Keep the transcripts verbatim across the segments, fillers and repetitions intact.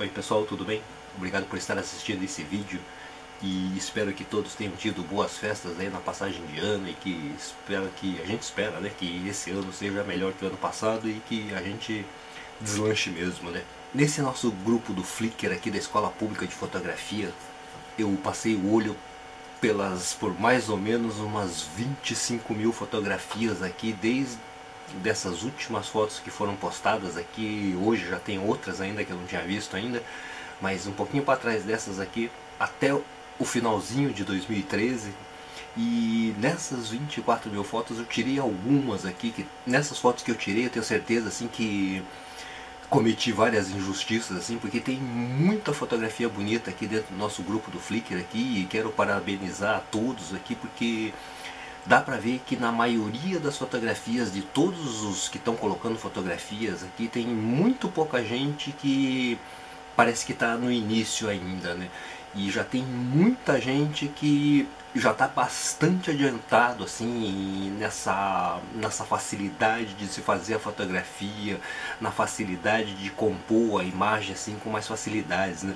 Oi pessoal, tudo bem? Obrigado por estar assistindo esse vídeo e espero que todos tenham tido boas festas aí na passagem de ano e que espero que a gente espera, né, que esse ano seja melhor que o ano passado e que a gente deslanche mesmo, né? Nesse nosso grupo do Flickr aqui da Escola Pública de Fotografia, eu passei o olho pelas por mais ou menos umas vinte e cinco mil fotografias aqui desde dessas últimas fotos que foram postadas aqui. Hoje já tem outras ainda que eu não tinha visto ainda, mas um pouquinho para trás dessas aqui até o finalzinho de dois mil e treze, e nessas vinte e quatro mil fotos eu tirei algumas aqui que nessas fotos que eu tirei eu tenho certeza assim que cometi várias injustiças assim, porque tem muita fotografia bonita aqui dentro do nosso grupo do Flickr aqui, e quero parabenizar a todos aqui porque dá pra ver que na maioria das fotografias, de todos os que estão colocando fotografias aqui, tem muito pouca gente que parece que está no início ainda, né? E já tem muita gente que já está bastante adiantado assim nessa, nessa facilidade de se fazer a fotografia, na facilidade de compor a imagem assim com mais facilidades, né?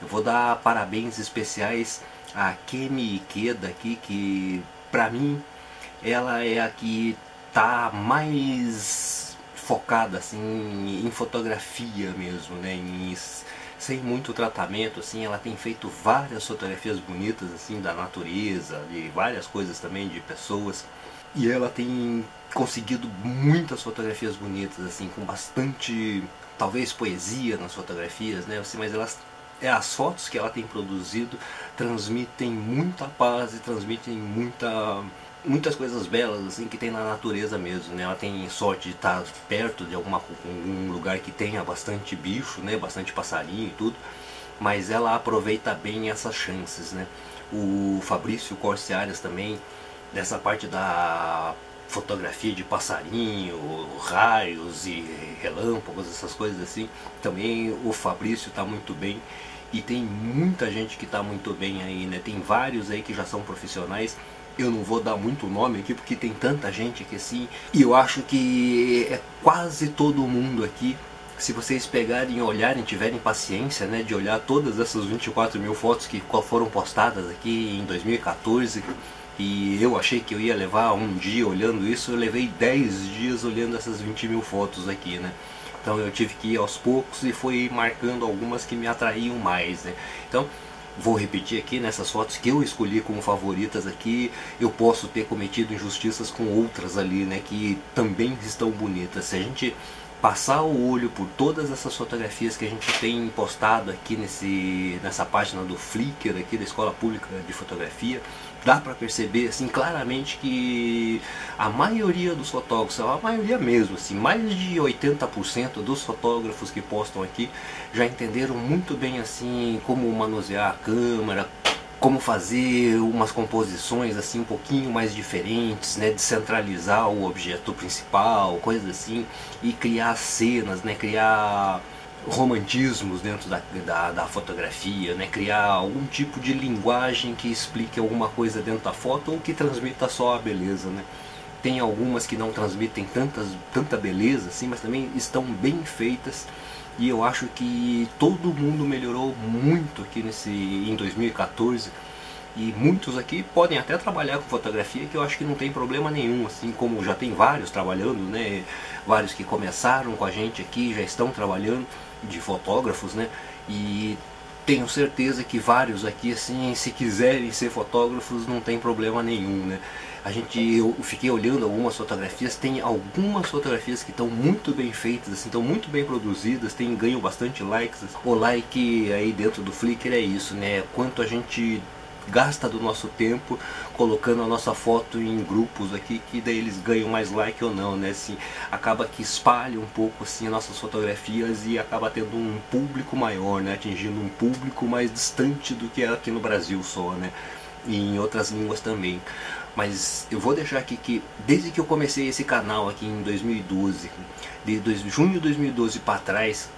Eu vou dar parabéns especiais a Kemi Ikeda aqui, que pra mim ela é a que tá mais focada assim em fotografia mesmo, né? Em, sem muito tratamento assim, ela tem feito várias fotografias bonitas assim da natureza, de várias coisas também, de pessoas, e ela tem conseguido muitas fotografias bonitas assim, com bastante talvez poesia nas fotografias, né? Assim, mas elas as fotos que ela tem produzido transmitem muita paz e transmitem muita, muitas coisas belas assim que tem na natureza mesmo, né? Ela tem sorte de estar perto de alguma, algum lugar que tenha bastante bicho, né? Bastante passarinho e tudo, mas ela aproveita bem essas chances, né? O Fabrício Corciárias também, dessa parte da fotografia de passarinho, raios e relâmpagos, essas coisas assim, também o Fabrício está muito bem. E tem muita gente que está muito bem aí, né? Tem vários aí que já são profissionais. Eu não vou dar muito nome aqui porque tem tanta gente que assim, e eu acho que é quase todo mundo aqui. Se vocês pegarem, olharem, tiverem paciência, né, de olhar todas essas vinte e quatro mil fotos que foram postadas aqui em dois mil e quatorze, e eu achei que eu ia levar um dia olhando isso, eu levei dez dias olhando essas vinte mil fotos aqui, né? Então eu tive que ir aos poucos e fui marcando algumas que me atraíam mais, né? Então vou repetir aqui, nessas fotos que eu escolhi como favoritas aqui, eu posso ter cometido injustiças com outras ali, né, que também estão bonitas. Se a gente passar o olho por todas essas fotografias que a gente tem postado aqui nesse, nessa página do Flickr aqui da Escola Pública de Fotografia, dá para perceber assim claramente que a maioria dos fotógrafos, a maioria mesmo, assim, mais de oitenta por cento dos fotógrafos que postam aqui já entenderam muito bem assim como manusear a câmera, como fazer umas composições assim um pouquinho mais diferentes, né, descentralizar o objeto principal, coisas assim, e criar cenas, né, criar romantismos dentro da, da, da fotografia, né, criar algum tipo de linguagem que explique alguma coisa dentro da foto ou que transmita só a beleza, né. Tem algumas que não transmitem tantas, tanta beleza assim, mas também estão bem feitas. E eu acho que todo mundo melhorou muito aqui nesse, em dois mil e quatorze, e muitos aqui podem até trabalhar com fotografia, que eu acho que não tem problema nenhum, assim como já tem vários trabalhando, né? Vários que começaram com a gente aqui já estão trabalhando de fotógrafos, né? E tenho certeza que vários aqui, assim, se quiserem ser fotógrafos, não tem problema nenhum, né? A gente, eu fiquei olhando algumas fotografias, tem algumas fotografias que estão muito bem feitas, assim, estão muito bem produzidas, tem ganho bastante likes. O like aí dentro do Flickr é isso, né? Quanto a gente gasta do nosso tempo colocando a nossa foto em grupos aqui, que daí eles ganham mais like ou não, né? Assim, acaba que espalha um pouco assim as nossas fotografias e acaba tendo um público maior, né? Atingindo um público mais distante do que é aqui no Brasil só, né? E em outras línguas também. Mas eu vou deixar aqui que desde que eu comecei esse canal aqui em dois mil e doze, de dois, junho de dois mil e doze para trás,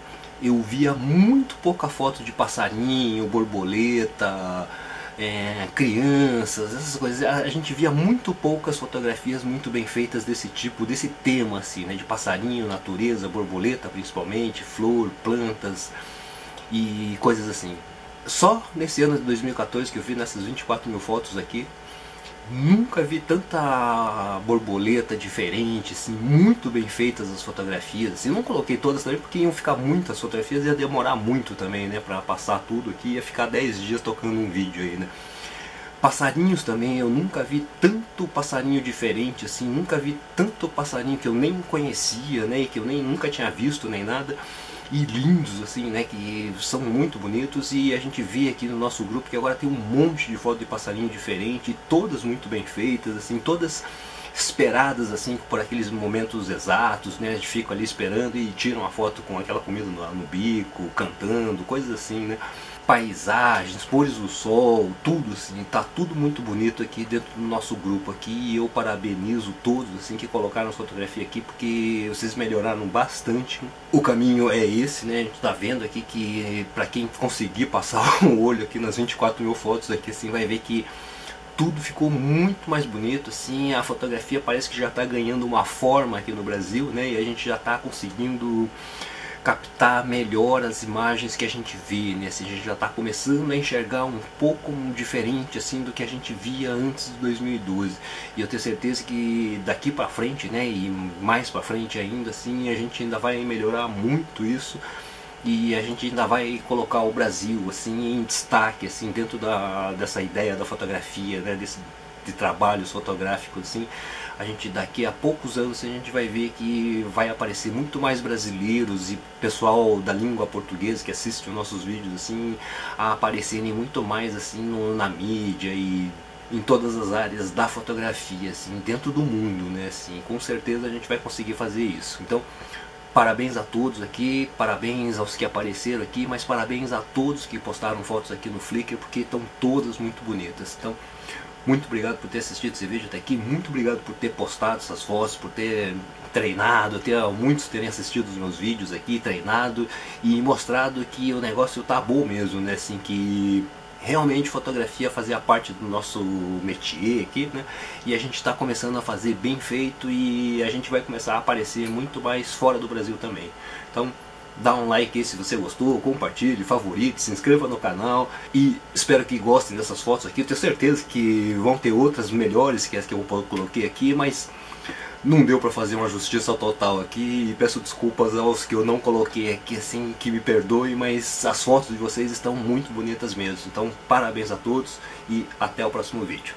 eu via muito pouca foto de passarinho, borboleta, é, crianças, essas coisas. A gente via muito poucas fotografias muito bem feitas desse tipo, desse tema assim, né? De passarinho, natureza, borboleta principalmente, flor, plantas. e coisas assim. Só nesse ano de dois mil e quatorze que eu vi nessas vinte e quatro mil fotos aqui, nunca vi tanta borboleta diferente, assim, muito bem feitas as fotografias. Assim, não coloquei todas também porque iam ficar muitas fotografias e ia demorar muito também, né, para passar tudo aqui, ia ficar dez dias tocando um vídeo aí, né. Passarinhos também, eu nunca vi tanto passarinho diferente, assim, nunca vi tanto passarinho que eu nem conhecia, né, e que eu nem nunca tinha visto nem nada. E lindos, assim, né, que são muito bonitos. E a gente vê aqui no nosso grupo que agora tem um monte de foto de passarinho diferente, todas muito bem feitas, assim, todas esperadas, assim, por aqueles momentos exatos, né, a gente fica ali esperando e tira uma foto com aquela comida no, no bico, cantando, coisas assim, né, paisagens, pôres do sol, tudo assim, tá tudo muito bonito aqui dentro do nosso grupo aqui, e eu parabenizo todos assim que colocaram a fotografia aqui, porque vocês melhoraram bastante. O caminho é esse, né, a gente tá vendo aqui que para quem conseguir passar um olho aqui nas vinte e quatro mil fotos aqui, assim, vai ver que tudo ficou muito mais bonito, assim, a fotografia parece que já tá ganhando uma forma aqui no Brasil, né, e a gente já tá conseguindo captar melhor as imagens que a gente vê, né? Assim, a gente já está começando a enxergar um pouco diferente assim do que a gente via antes de dois mil e doze. E eu tenho certeza que daqui para frente, né, e mais para frente ainda, assim, a gente ainda vai melhorar muito isso. E a gente ainda vai colocar o Brasil assim em destaque, assim, dentro da dessa ideia da fotografia, né, desse de trabalhos fotográficos, assim, a gente daqui a poucos anos a gente vai ver que vai aparecer muito mais brasileiros e pessoal da língua portuguesa que assiste os nossos vídeos, assim, a aparecerem muito mais, assim, no, na mídia e em todas as áreas da fotografia, assim, dentro do mundo, né, assim, com certeza a gente vai conseguir fazer isso. Então, parabéns a todos aqui, parabéns aos que apareceram aqui, mas parabéns a todos que postaram fotos aqui no Flickr, porque estão todas muito bonitas. Então, muito obrigado por ter assistido esse vídeo até aqui, muito obrigado por ter postado essas fotos, por ter treinado, ter, muitos terem assistido os meus vídeos aqui, treinado e mostrado que o negócio tá bom mesmo, né, assim, que realmente fotografia fazia parte do nosso métier aqui, né, e a gente está começando a fazer bem feito e a gente vai começar a aparecer muito mais fora do Brasil também. Então, dá um like aí se você gostou, compartilhe, favorite, se inscreva no canal e espero que gostem dessas fotos aqui. Eu tenho certeza que vão ter outras melhores que as que eu coloquei aqui, mas não deu para fazer uma justiça total aqui e peço desculpas aos que eu não coloquei aqui, assim, que me perdoem, mas as fotos de vocês estão muito bonitas mesmo. Então, parabéns a todos e até o próximo vídeo.